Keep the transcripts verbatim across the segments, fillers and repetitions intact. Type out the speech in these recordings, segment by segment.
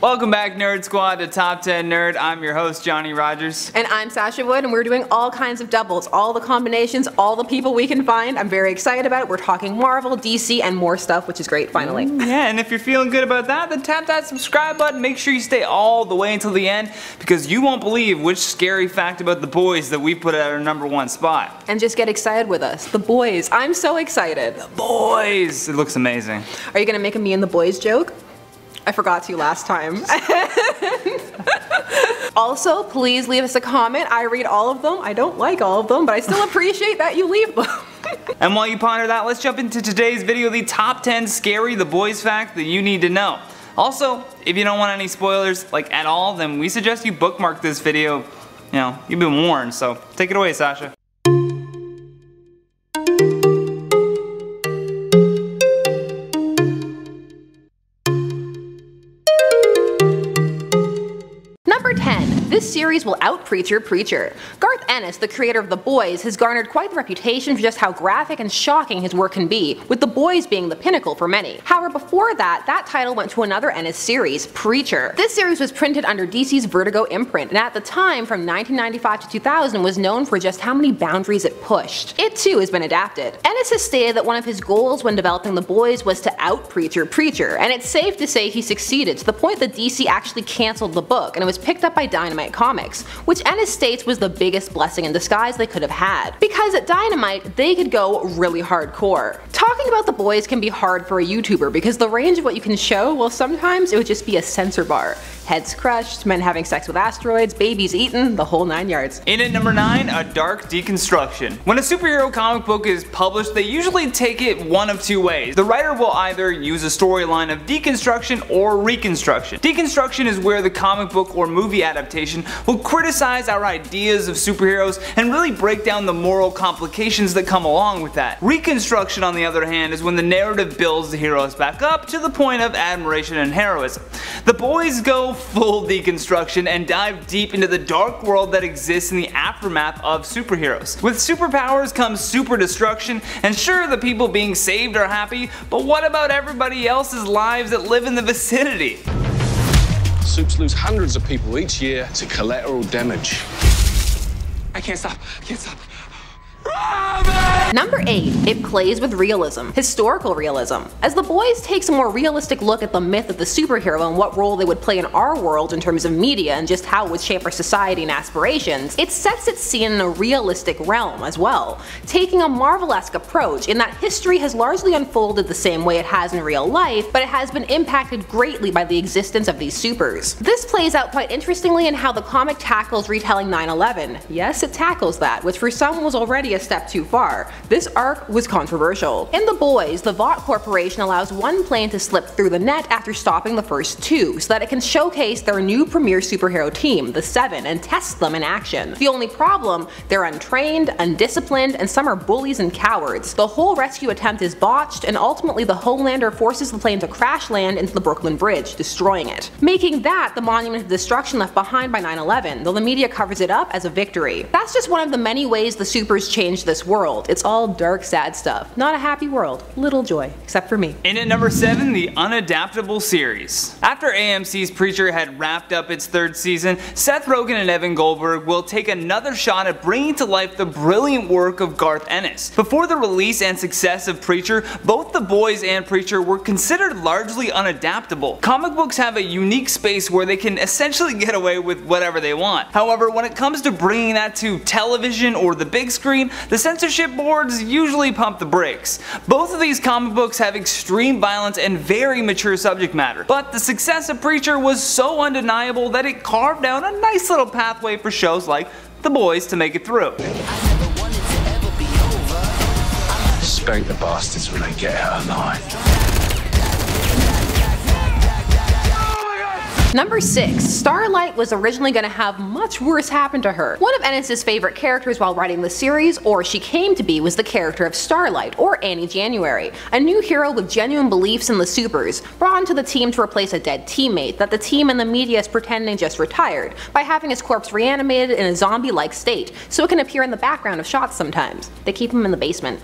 Welcome back, Nerd Squad, to Top ten Nerd. I'm your host, Johnny Rogers. And I'm Sasha Wood, and we're doing all kinds of doubles, all the combinations, all the people we can find. I'm very excited about it. We're talking Marvel, D C, and more stuff, which is great, finally. Mm, yeah, and if you're feeling good about that, then tap that subscribe button. Make sure you stay all the way until the end, because you won't believe which scary fact about The Boys that we put at our number one spot. And just get excited with us. The Boys. I'm so excited. The Boys. It looks amazing. Are you going to make a me and the boys joke? I forgot to last time. Also, please leave us a comment. I read all of them. I don't like all of them, but I still appreciate that you leave them. And while you ponder that, let's jump into today's video, the top ten scary The Boys fact that you need to know. Also, if you don't want any spoilers, like at all, then we suggest you bookmark this video. You know, you've been warned, so take it away, Sasha. This series will out-preacher Preacher. Garth Ennis, the creator of The Boys, has garnered quite the reputation for just how graphic and shocking his work can be, with The Boys being the pinnacle for many. However, before that, that title went to another Ennis series, Preacher. This series was printed under D C's Vertigo imprint, and at the time, from nineteen ninety-five to two thousand, was known for just how many boundaries it pushed. It too has been adapted. Ennis has stated that one of his goals when developing The Boys was to out-preacher Preacher, and it's safe to say he succeeded, to the point that D C actually cancelled the book, and it was picked up by Dynamite Comics, which Ennis states was the biggest blessing in disguise they could have had. Because at Dynamite, they could go really hardcore. Talking about The Boys can be hard for a YouTuber because the range of what you can show, well, sometimes it would just be a censor bar. Heads crushed, men having sex with asteroids, babies eaten, the whole nine yards. In at number nine, a dark deconstruction. When a superhero comic book is published, they usually take it one of two ways. The writer will either use a storyline of deconstruction or reconstruction. Deconstruction is where the comic book or movie adaptation will criticize our ideas of superheroes and really break down the moral complications that come along with that. Reconstruction, on the other hand, is when the narrative builds the heroes back up to the point of admiration and heroism. The Boys go full deconstruction and dive deep into the dark world that exists in the aftermath of superheroes. With superpowers comes super destruction, and sure, the people being saved are happy, but what about everybody else's lives that live in the vicinity? Supes lose hundreds of people each year to collateral damage. I can't stop. I can't stop. Number eight. It plays with realism. Historical realism. As The Boys takes a more realistic look at the myth of the superhero and what role they would play in our world in terms of media and just how it would shape our society and aspirations, it sets its scene in a realistic realm as well, taking a Marvel-esque approach in that history has largely unfolded the same way it has in real life, but it has been impacted greatly by the existence of these supers. This plays out quite interestingly in how the comic tackles retelling nine eleven. Yes, it tackles that, which for some was already a step too far. This arc was controversial. In The Boys, the Vought Corporation allows one plane to slip through the net after stopping the first two, so that it can showcase their new premier superhero team, the Seven, and test them in action. The only problem, they're untrained, undisciplined, and some are bullies and cowards. The whole rescue attempt is botched, and ultimately the Homelander forces the plane to crash land into the Brooklyn Bridge, destroying it, making that the monument of destruction left behind by nine eleven, though the media covers it up as a victory. That's just one of the many ways the supers change this world. It's all dark, sad stuff. Not a happy world. Little joy. Except for me. In at number seven, the Unadaptable series. After A M C's Preacher had wrapped up its third season, Seth Rogen and Evan Goldberg will take another shot at bringing to life the brilliant work of Garth Ennis. Before the release and success of Preacher, both The Boys and Preacher were considered largely unadaptable. Comic books have a unique space where they can essentially get away with whatever they want. However, when it comes to bringing that to television or the big screen, the censorship boards usually pump the brakes. Both of these comic books have extreme violence and very mature subject matter, but the success of Preacher was so undeniable that it carved out a nice little pathway for shows like The Boys to make it through. Spank the bastards when they get out alive. Number six. Starlight was originally going to have much worse happen to her. One of Ennis' favorite characters while writing the series, or she came to be, was the character of Starlight, or Annie January, a new hero with genuine beliefs in the supers, brought onto the team to replace a dead teammate that the team and the media is pretending just retired, by having his corpse reanimated in a zombie-like state, so it can appear in the background of shots sometimes. They keep him in the basement.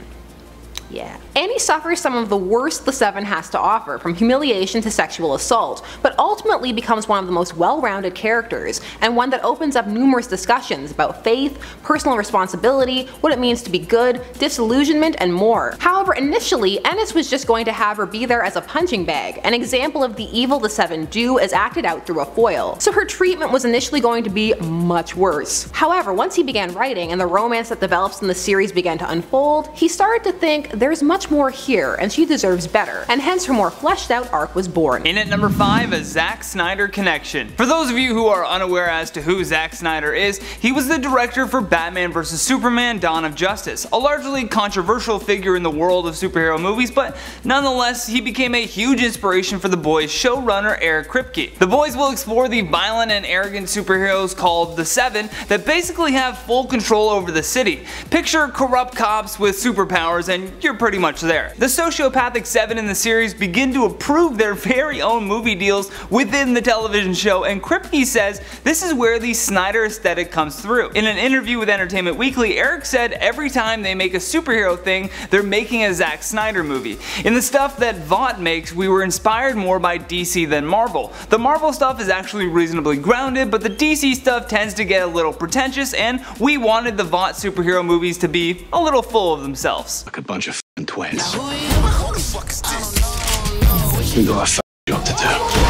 Yeah. Annie suffers some of the worst The Seven has to offer, from humiliation to sexual assault, but ultimately becomes one of the most well-rounded characters, and one that opens up numerous discussions about faith, personal responsibility, what it means to be good, disillusionment, and more. However, initially, Ennis was just going to have her be there as a punching bag, an example of the evil The Seven do as acted out through a foil, so her treatment was initially going to be much worse. However, once he began writing and the romance that develops in the series began to unfold, he started to think there's much more here and she deserves better, and hence her more fleshed out arc was born. In at number five, a Zack Snyder connection. For those of you who are unaware as to who Zack Snyder is, he was the director for Batman versus. Superman Dawn of Justice, a largely controversial figure in the world of superhero movies, but nonetheless he became a huge inspiration for The Boys showrunner Eric Kripke. The Boys will explore the violent and arrogant superheroes called The Seven that basically have full control over the city. Picture corrupt cops with superpowers and you're pretty much there. The sociopathic Seven in the series begin to approve their very own movie deals within the television show, and Kripke says this is where the Snyder aesthetic comes through. In an interview with Entertainment Weekly, Eric said every time they make a superhero thing, they're making a Zack Snyder movie. In the stuff that Vought makes, we were inspired more by D C than Marvel. The Marvel stuff is actually reasonably grounded, but the D C stuff tends to get a little pretentious, and we wanted the Vought superhero movies to be a little full of themselves. Like a bunch of f***ing twins. Now, who the fuck is this? You know I f***ed you up to do.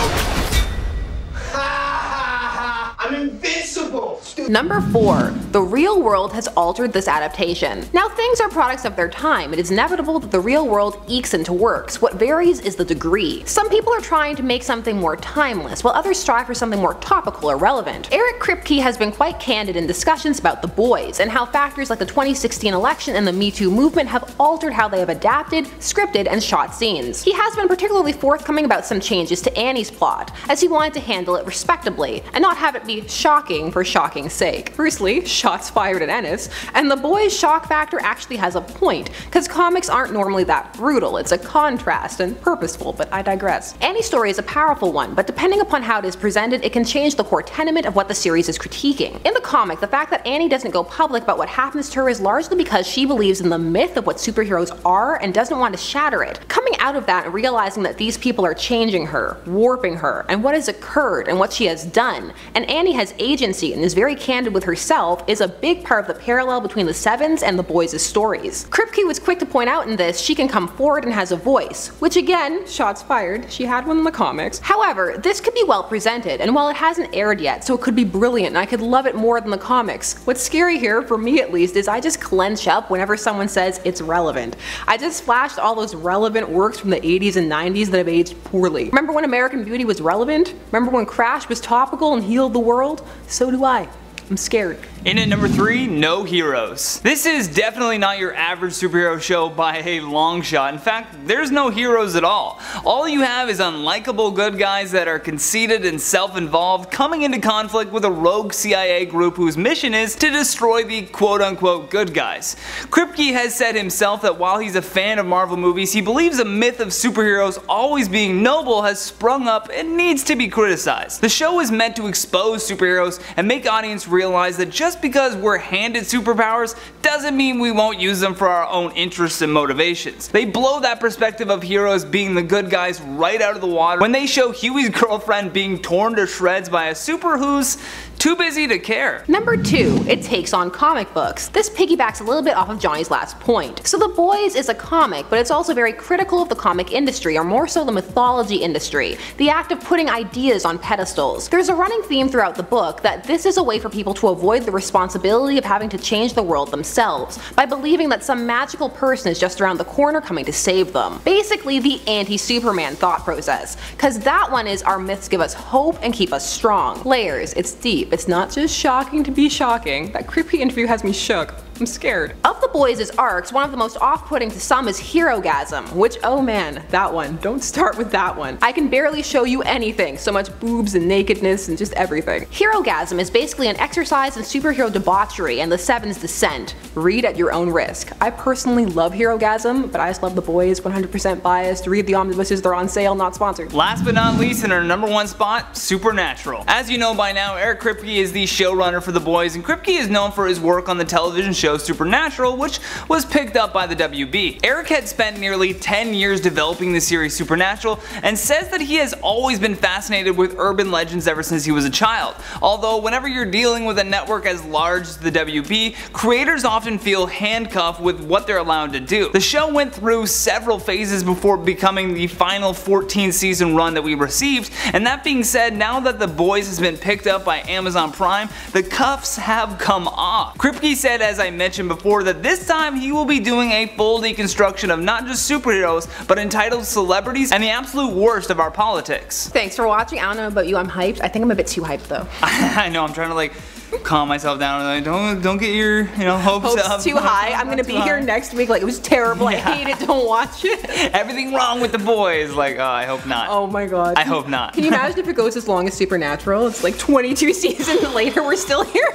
I'm invincible! Number four. The real world has altered this adaptation. Now, things are products of their time. It is inevitable that the real world ekes into works. What varies is the degree. Some people are trying to make something more timeless, while others strive for something more topical or relevant. Eric Kripke has been quite candid in discussions about The Boys, and how factors like the twenty sixteen election and the Me Too movement have altered how they have adapted, scripted, and shot scenes. He has been particularly forthcoming about some changes to Annie's plot, as he wanted to handle it respectably, and not have it be shocking for shocking's sake. Firstly, shots fired at Ennis, and The Boys' shock factor actually has a point, because comics aren't normally that brutal. It's a contrast and purposeful, but I digress. Annie's story is a powerful one, but depending upon how it is presented, it can change the core tenement of what the series is critiquing. In the comic, the fact that Annie doesn't go public about what happens to her is largely because she believes in the myth of what superheroes are and doesn't want to shatter it. Coming out of that and realizing that these people are changing her, warping her, and what has occurred and what she has done, and Annie has agency and is very candid with herself, is a big part of the parallel between the Seven's and the Boys' stories. Kripke was quick to point out in this she can come forward and has a voice, which again, shots fired, she had one in the comics. However, this could be well presented, and while it hasn't aired yet, so it could be brilliant and I could love it more than the comics. What's scary here, for me at least, is I just clench up whenever someone says it's relevant. I just flashed all those relevant works from the eighties and nineties that have aged poorly. Remember when American Beauty was relevant? Remember when Crash was topical and healed the world? So do I. I'm scared. In at number three, no heroes. This is definitely not your average superhero show by a long shot. In fact, there's no heroes at all. All you have is unlikable good guys that are conceited and self-involved, coming into conflict with a rogue C I A group whose mission is to destroy the quote-unquote good guys. Kripke has said himself that while he's a fan of Marvel movies, he believes a myth of superheroes always being noble has sprung up and needs to be criticized. The show is meant to expose superheroes and make audience realize that just because we're handed superpowers doesn't mean we won't use them for our own interests and motivations. They blow that perspective of heroes being the good guys right out of the water when they show Huey's girlfriend being torn to shreds by a super who's too busy to care. Number two, it takes on comic books. This piggybacks a little bit off of Johnny's last point. So The Boys is a comic, but it's also very critical of the comic industry, or more so the mythology industry, the act of putting ideas on pedestals. There's a running theme throughout the book that this is a way for people to avoid the responsibility of having to change the world themselves, by believing that some magical person is just around the corner coming to save them. Basically the anti-Superman thought process, cause that one is our myths give us hope and keep us strong. Layers, it's deep. It's not just shocking to be shocking. That creepy interview has me shook. I'm scared. Of The Boys' arcs, one of the most off-putting to some is Herogasm, which, oh man, that one. Don't start with that one. I can barely show you anything, so much boobs and nakedness and just everything. Herogasm is basically an exercise in superhero debauchery and the Seven's descent. Read at your own risk. I personally love Herogasm, but I just love The Boys, one hundred percent biased. Read the omnibuses, they're on sale, not sponsored. Last but not least, in our number one spot, Supernatural. As you know by now, Eric Kripke is the showrunner for The Boys, and Kripke is known for his work on the television show show Supernatural, which was picked up by the W B. Eric had spent nearly ten years developing the series Supernatural and says that he has always been fascinated with urban legends ever since he was a child. Although whenever you're dealing with a network as large as the W B, creators often feel handcuffed with what they're allowed to do. The show went through several phases before becoming the final fourteen season run that we received, and that being said, now that The Boys has been picked up by Amazon Prime, the cuffs have come off. Kripke said, as I mentioned before, that this time he will be doing a full deconstruction of not just superheroes, but entitled celebrities and the absolute worst of our politics. Thanks for watching. I don't know about you, I'm hyped. I think I'm a bit too hyped though. I know, I'm trying to like calm myself down and like, don't don't get your you know hopes, hopes up. too high. I'm gonna be here next week like it was terrible. Yeah. I hate it. Don't watch it. Everything wrong with The Boys. Like, oh, I hope not. Oh my god. I hope not. Can you imagine if it goes as long as Supernatural? It's like twenty-two seasons later. We're still here.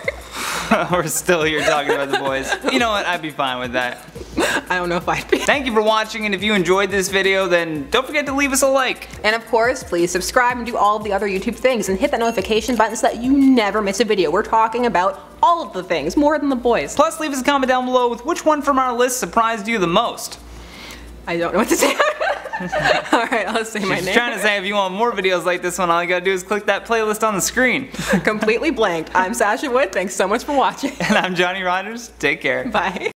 We're still here talking about The Boys. You know what? I'd be fine with that. I don't know if I'd be. Thank you for watching, and if you enjoyed this video, then don't forget to leave us a like. And of course, please subscribe and do all of the other YouTube things, and hit that notification button so that you never miss a video. We're talking about all of the things, more than The Boys. Plus, leave us a comment down below with which one from our list surprised you the most. I don't know what to say. Alright, I'll say She's my name. trying to say if you want more videos like this one, all you gotta do is click that playlist on the screen. Completely blanked. I'm Sasha Wood. Thanks so much for watching. And I'm Johnny Rogers. Take care. Bye.